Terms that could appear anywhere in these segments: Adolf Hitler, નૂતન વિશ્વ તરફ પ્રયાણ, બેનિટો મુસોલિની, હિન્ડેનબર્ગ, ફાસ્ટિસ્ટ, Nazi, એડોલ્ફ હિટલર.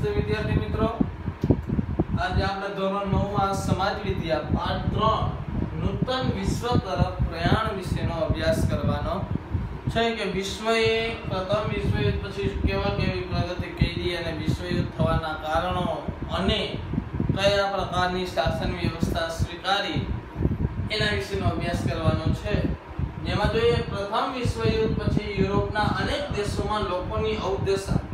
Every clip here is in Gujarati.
નમસ્તે વિદ્યાર્થી મિત્રો, આજે આપણે ધોરણ 9 માં સમાજ વિદ્યા પાઠ 3 નૂતન વિશ્વ તરફ પ્રયાણ વિશેનો અભ્યાસ કરવાનો છે કે વિશ્વએ પ્રથમ વિશ્વયુદ્ધ પછી કેવી પ્રગતિ કરી અને વિશ્વયુદ્ધ થવાના કારણો અને કયા પ્રકારની શાસન વ્યવસ્થા સ્વીકારી એના વિશેનો અભ્યાસ કરવાનો છે। જેમાં જોઈએ પ્રથમ વિશ્વયુદ્ધ પછી યુરોપના અનેક દેશોમાં લોકોની અવસ્થા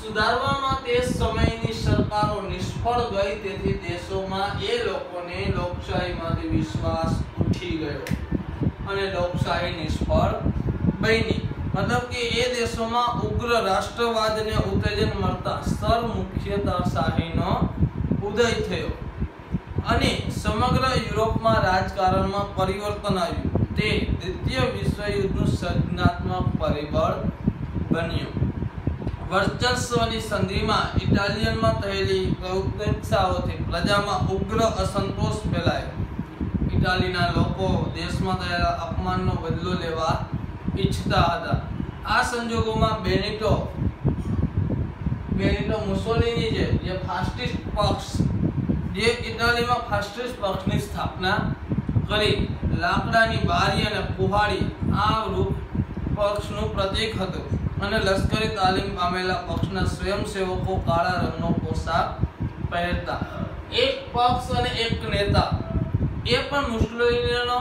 સુધારવામાં તે સમયની સરકારો નિષ્ફળ ગઈ, તેથી દેશોમાં એ લોકોને લોકશાહીમાંથી વિશ્વાસ ઉઠી ગયો અને લોકશાહી નિષ્ફળ બની। મતલબ કે એ દેશોમાં ઉગ્ર રાષ્ટ્રવાદને ઉત્તેજન મળતા સરમુખ્યતાશાહીનો ઉદય થયો અને સમગ્ર યુરોપમાં રાજકારણમાં પરિવર્તન આવ્યું। તે દ્વિતીય વિશ્વયુદ્ધનું સર્જનાત્મક પરિબળ બન્યું। વર્ચસ્વની સંધિમાં ઇટાલિયનમાં થયેલી પ્રવૃત્તિઓથી પ્રજામાં ઉગ્ર અસંતોષ ફેલાયો। ઇટાલીના લોકો દેશમાં થયેલા અપમાનનો બદલો લેવા ઈચ્છતા હતા। આ સંજોગોમાં બેનિટો મુસોલિની જે ફાસ્ટિસ્ટ પક્ષ જે ઇટાલીમાં ફાસ્ટિસ્ટ પક્ષની સ્થાપના કરી, લાકડાની બારી અને કુહાડી આ પક્ષનું પ્રતીક હતું અને લશ્કરી તાલીમ પામેલા પક્ષના સ્વયંસેવકો કાળા રંગનો પોશાક પહેરતા। એક પક્ષ અને એક નેતા એ પણ મુસોલિનીનો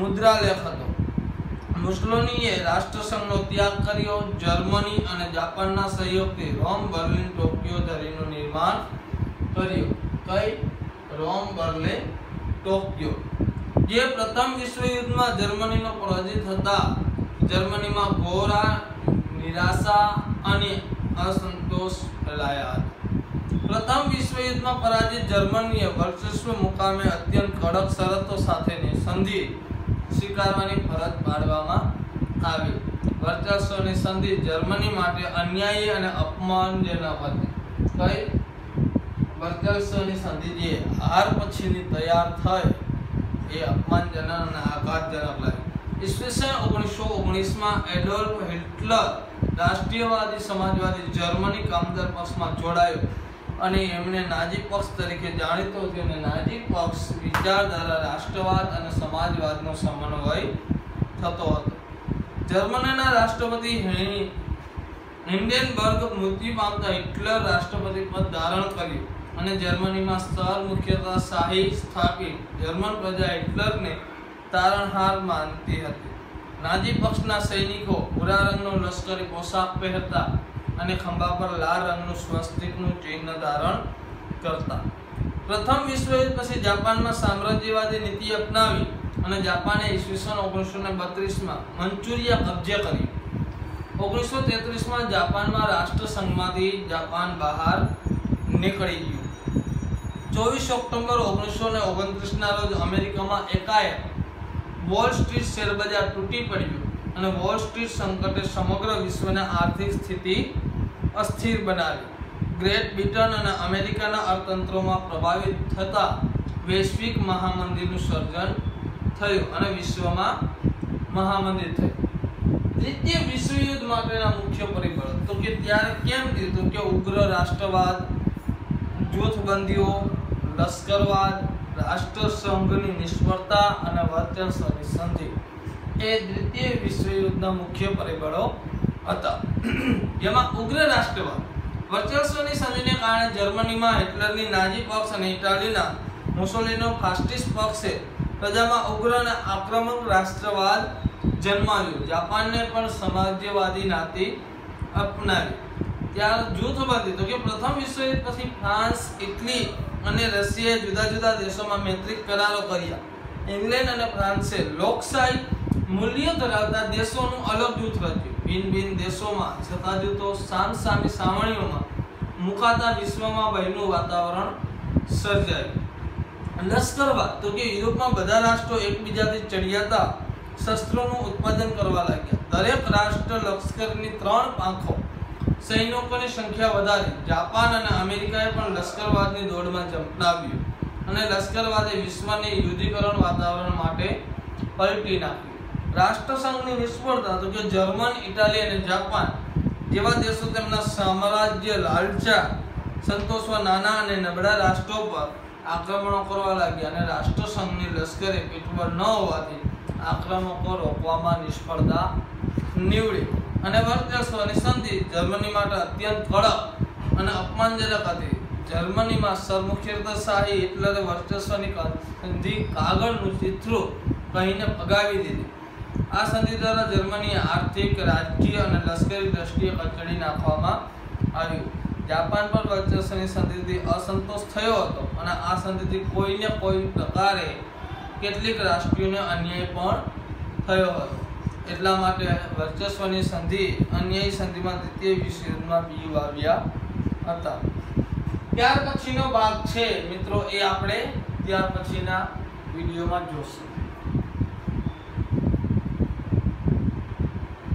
મુદ્રાલેખ હતો। મુસોલિનીએ રાષ્ટ્રસંઘનો ત્યાગ કર્યો। જર્મની અને જાપાનના સહયોગથી રોમ, બર્લિન, ટોક્યો ધરીનું નિર્માણ કર્યું। કઈ? Rome, Berlin, Tokyo. જે પ્રથમ વિશ્વયુદ્ધમાં જર્મનીનો પરાજિત હતા। જર્મનીમાં ઘોરા નિરાશા અને અસંતોષ ફેલાયા હતા। પ્રથમ વિશ્વયુદ્ધમાં પરાજિત જર્મનીએ વર્ચસ્વ મુકામે અત્યંત કડક શરતો સાથેની સંધિ સ્વીકારવાની ફરજ પાડવામાં આવી। વર્ચસ્વની સંધિ જર્મની માટે અન્યાયી અને અપમાનજનક હતી। કઈ? વર્ચસ્વની સંધિ જે હાર પછીની તૈયાર થઈ એ અપમાનજનક અને આઘાતજનક લાગી। ઈસવીસન 1919માં એડોલ્ફ હિટલર રાષ્ટ્રીયવાદી સમાજવાદી જર્મની કામદાર પક્ષમાં જોડાયો અને એમણે નાઝી પક્ષ તરીકે જાણીતો હતો અને નાઝી પક્ષ વિચારધારા રાષ્ટ્રવાદ અને સમાજવાદનો સમન્વય થતો હતો। જર્મનીના રાષ્ટ્રપતિ હિન્ડેનબર્ગ મૃત્યુ પામતા હિટલર રાષ્ટ્રપતિ પદ ધારણ કર્યું અને જર્મનીમાં સરમુખ્યતાશાહી સ્થાપી। જર્મન પ્રજા હિટલરને તારણહાર માનતી હતી। નાઝી પક્ષના સૈનિકો ભૂરા રંગનો લશ્કરી પોશાક પહેરતા અને ખંભા પર લાલ રંગનું સ્વસ્તિકનું ચિહ્ન ધારણ કરતા। પ્રથમ વિશ્વયુદ્ધ પછી જાપાનમાં સામ્રાજ્યવાદી નીતિ અપનાવી અને જાપાને ઈસવીસન 1932માં મંચુરિયા કબજે કરી। 1933માં જાપાનમાં રાષ્ટ્રસંઘમાંથી જાપાન બહાર નીકળી ગયું। 24 ઓક્ટોબર 1929ના રોજ અમેરિકામાં એકાએક વોલ સ્ટ્રીટ શેરબજાર તૂટી પડ્યું અને વોલ સ્ટ્રીટ સંકટે સમગ્ર વિશ્વની આર્થિક સ્થિતિ અસ્થિર બનાવી। ગ્રેટ બ્રિટન અને અમેરિકાના અર્થતંત્રોમાં પ્રભાવિત થતા વૈશ્વિક મહામંદીનું સર્જન થયું અને વિશ્વમાં મહામંદી થયું। દ્વિતીય વિશ્વયુદ્ધ માટેના મુખ્ય પરિબળ તો કે ત્યારે કેમ કીધું કે ઉગ્ર રાષ્ટ્રવાદ, જૂથબંધીઓ, લશ્કરવાદ, રાષ્ટ્રસંઘની નિષ્ફળતા અને વર્ચસ્વની સંધિ એ દ્વિતીય વિશ્વયુદ્ધના મુખ્ય પરિબળો હતા। જેમાં ઉગ્ર રાષ્ટ્રવાદ, વર્ચસ્વની સંધિને કારણે જર્મનીમાં હિટલરની નાઝી પક્ષ અને ઇટાલીના મુસોલિનીનો ફાસ્ટિસ્ટ પક્ષે પ્રજામાં ઉગ્ર અને આક્રમક રાષ્ટ્રવાદ જન્માવ્યો। જાપાનને પણ સમાજવાદી નીતિ અપનાવી। ત્યાર જૂથબંધી તો કે પ્રથમ વિશ્વયુદ્ધ પછી ફ્રાન્સ, ઇટલી અને રશિયાએ જુદા જુદા દેશોમાં મૈત્રી કરારો કર્યા। ઇંગ્લેન્ડ અને ફ્રાન્સે લોકશાહી મૂલ્યો ધરાવતા દેશોનું અલગ જૂથ રચ્યું। ભિન્ન દેશોમાં છતાં જૂથો સામસામી સામણીઓમાં મુકાતા વિશ્વમાં ભયનું વાતાવરણ સર્જાયું। લશ્કરવાદ તો કે યુરોપમાં બધા રાષ્ટ્રો એકબીજાથી ચડિયાતા શસ્ત્રોનું ઉત્પાદન કરવા લાગ્યા। દરેક રાષ્ટ્ર લશ્કરની 3 પાંખો સૈનિકોની સંખ્યા વધારી। જાપાન અને અમેરિકાએ પણ લશ્કરવાદની દોડમાં ઝંપલાવ્યું અને લશ્કરવાદે વિશ્વને યુદ્ધીકરણ વાતાવરણ માટે પલટી નાખ્યું। રાષ્ટ્રસંઘની નિષ્ફળતા તો કે જર્મન, ઇટાલી અને જાપાન જેવા દેશો તેમના સામ્રાજ્ય લાલચા સંતોષવા નાના અને નબળા રાષ્ટ્રો પર આક્રમણો કરવા લાગ્યા અને રાષ્ટ્રસંઘની લશ્કરે પીઠબળ ન હોવાથી આક્રમણો રોકવામાં નિષ્ફળતા નીવડી અને વર્ષ 1900ની સંધિ જર્મની માટે અત્યંત કડક અને અપમાનજનક હતી. જર્મનીમાં સરમુખત્યારશાહી એટલે વર્ષ 1900ની સંધિ કાગળનું ચિત્રો કહીને પગાવી દીધી. આ સંધિ દ્વારા જર્મની આર્થિક, રાજકીય અને લશ્કરી દ્રષ્ટિએ કચડી નાખવામાં આવ્યું. જાપાન પર વર્ચસ્વની સંધિથી અસંતોષ થયો હતો અને આ સંધિથી કોઈને કોઈ પ્રકારે કેટલીક રાષ્ટ્રીયોને અન્યાય પણ થયો હતો. એટલા માટે વર્ચસ્વની સંધિ અન્યાય સંધિમાં દ્વિતીય વિશ્વયુદ્ધમાં બીજું આવ્યા હતા. ત્યાર પછીનો ભાગ છે મિત્રો એ આપણે ત્યાર પછીના વિડીયોમાં જોશું.